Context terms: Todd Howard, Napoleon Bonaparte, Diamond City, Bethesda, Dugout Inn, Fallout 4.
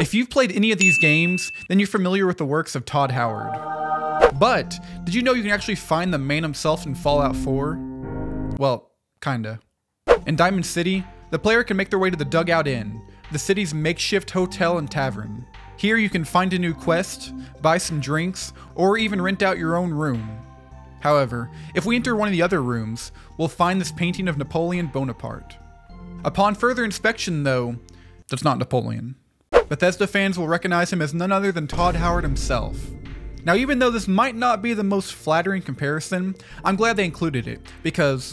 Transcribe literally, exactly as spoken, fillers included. If you've played any of these games, then you're familiar with the works of Todd Howard. But did you know you can actually find the man himself in Fallout four? Well, kinda. In Diamond City, the player can make their way to the Dugout Inn, the city's makeshift hotel and tavern. Here you can find a new quest, buy some drinks, or even rent out your own room. However, if we enter one of the other rooms, we'll find this painting of Napoleon Bonaparte. Upon further inspection though, that's not Napoleon. Bethesda fans will recognize him as none other than Todd Howard himself. Now even though this might not be the most flattering comparison, I'm glad they included it, because